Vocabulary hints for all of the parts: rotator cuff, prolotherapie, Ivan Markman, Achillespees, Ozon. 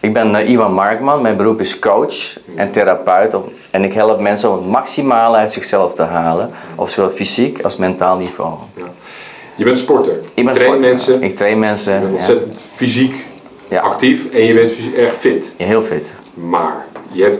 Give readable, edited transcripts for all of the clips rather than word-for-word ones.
Ik ben Ivan Markman, mijn beroep is coach en therapeut en ik help mensen om het maximale uit zichzelf te halen, op zowel fysiek als mentaal niveau. Ja. Je bent sporter, ik train mensen, je bent ontzettend fysiek actief en je bent erg fit. Ja, heel fit. Maar je hebt,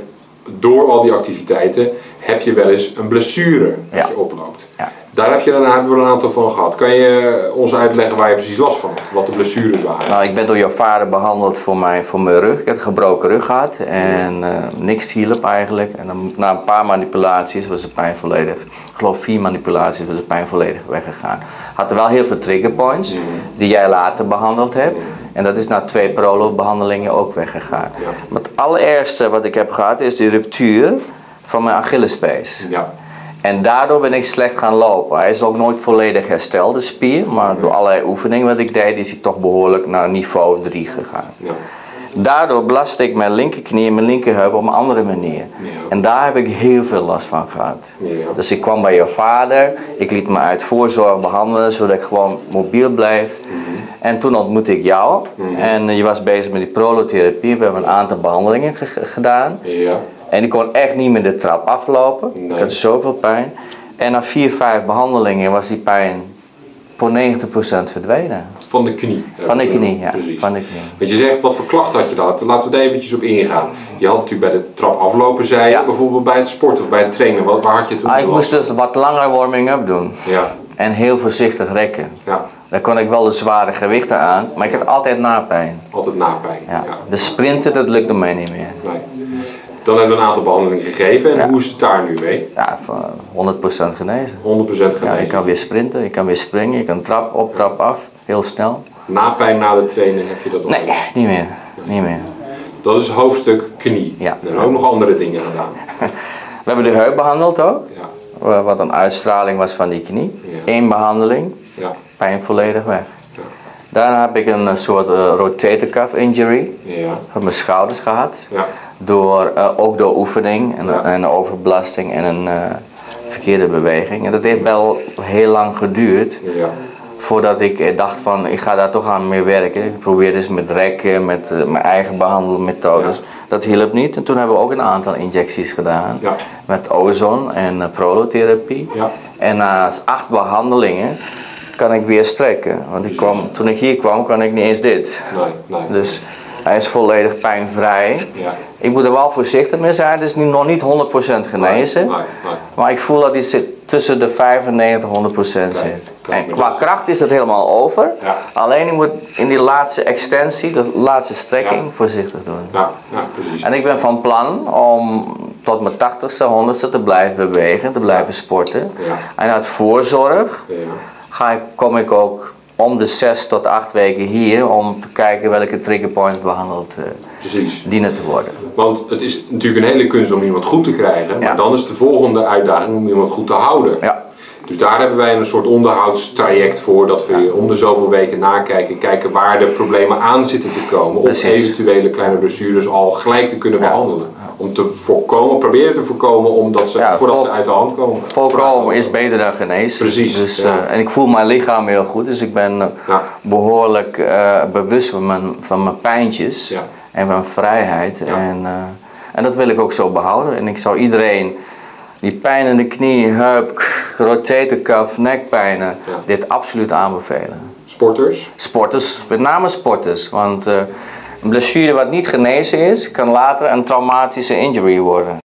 door al die activiteiten heb je wel eens een blessure dat je oploopt. Ja. Daar heb je een aantal van gehad. Kan je ons uitleggen waar je precies last van had? Wat de blessures waren? Nou, ik ben door jouw vader behandeld voor mijn rug. Ik heb een gebroken rug gehad en niks hielp eigenlijk. En dan, na een paar manipulaties was de pijn volledig, ik geloof 4 manipulaties, was de pijn volledig weggegaan. Had er wel heel veel triggerpoints die jij later behandeld hebt. En dat is na 2 prolo-behandelingen ook weggegaan. Ja. Maar het allerergste wat ik heb gehad is de ruptuur van mijn Achillespees. Ja. En daardoor ben ik slecht gaan lopen. Hij is ook nooit volledig hersteld, de spier. Maar door allerlei oefeningen wat ik deed, is hij toch behoorlijk naar niveau 3 gegaan. Ja. Daardoor belastte ik mijn linkerknie en mijn linkerheup op een andere manier. Ja. En daar heb ik heel veel last van gehad. Ja. Dus ik kwam bij jouw vader. Ik liet me uit voorzorg behandelen, zodat ik gewoon mobiel blijf. En toen ontmoette ik jou. En je was bezig met die prolotherapie. We hebben een aantal behandelingen gedaan. Ja. En ik kon echt niet meer de trap aflopen. Nee. Ik had zoveel pijn. En na 4, 5 behandelingen was die pijn voor 90% verdwenen. Van de knie. Van de knie, ja. Precies. Van de knie. Want je zegt, wat voor klacht had je dat? Laten we daar eventjes op ingaan. Je had natuurlijk bij de trap aflopen, zei je, bijvoorbeeld bij het sporten of bij het trainen. Waar had je toen Ik moest dus wat langer warming-up doen. Ja. En heel voorzichtig rekken. Ja. Dan kon ik wel de zware gewichten aan, maar ik had altijd napijn. Altijd napijn, ja. Dus sprinten, dat lukte mij niet meer. Nee. Dan hebben we een aantal behandelingen gegeven en hoe is het daar nu mee? Ja, 100% genezen. 100% genezen. Ja, ik kan weer sprinten, ik kan weer springen, ik kan trap op, trap af, heel snel. Na pijn, na de trainen heb je dat ook? Nee, niet meer. Niet meer. Dat is hoofdstuk knie. Ja. Er zijn ook nog andere dingen gedaan. We hebben de heup behandeld ook, wat een uitstraling was van die knie. Ja. 1 behandeling, pijn volledig weg. Ja. Daarna heb ik een soort rotator cuff injury van mijn schouders gehad. Ja. Door, ook door oefening en een overbelasting en een verkeerde beweging. En dat heeft wel heel lang geduurd voordat ik dacht van ik ga daar toch aan mee werken. Ik probeerde dus met rekken, met mijn eigen behandelmethodes. Ja. Dat hielp niet en toen hebben we ook een aantal injecties gedaan met ozon en prolotherapie. Ja. En na 8 behandelingen kan ik weer strekken. Want ik kwam, toen ik hier kwam, kan ik niet eens dit. Nee, nee. Dus, hij is volledig pijnvrij. Ja. Ik moet er wel voorzichtig mee zijn. Het is nu nog niet 100% genezen. Nee. Maar ik voel dat hij zit tussen de 95 en 100% zit. En qua kracht is dat helemaal over. Ja. Alleen je moet in die laatste extensie, de laatste strekking, voorzichtig doen. Ja, precies. En ik ben van plan om tot mijn 80ste, 100ste te blijven bewegen, te blijven sporten. Ja. En uit voorzorg kom ik ook om de 6 tot 8 weken hier om te kijken welke triggerpoints behandeld dienen te worden. Want het is natuurlijk een hele kunst om iemand goed te krijgen, maar dan is de volgende uitdaging om iemand goed te houden. Ja. Dus daar hebben wij een soort onderhoudstraject voor, dat we om de zoveel weken nakijken, kijken waar de problemen aan zitten te komen, om eventuele kleine blessures al gelijk te kunnen behandelen. Om te voorkomen, proberen te voorkomen omdat ze, voordat ze uit de hand komen. Voorkomen is beter dan genezen. Precies. Dus, en ik voel mijn lichaam heel goed, dus ik ben behoorlijk bewust van mijn pijntjes en van vrijheid. Ja. En dat wil ik ook zo behouden. En ik zou iedereen die pijn in de knie, heup, rotatorcuff, nekpijnen, dit absoluut aanbevelen. Sporters? Sporters, met name sporters. Want een blessure wat niet genezen is, kan later een traumatische injury worden.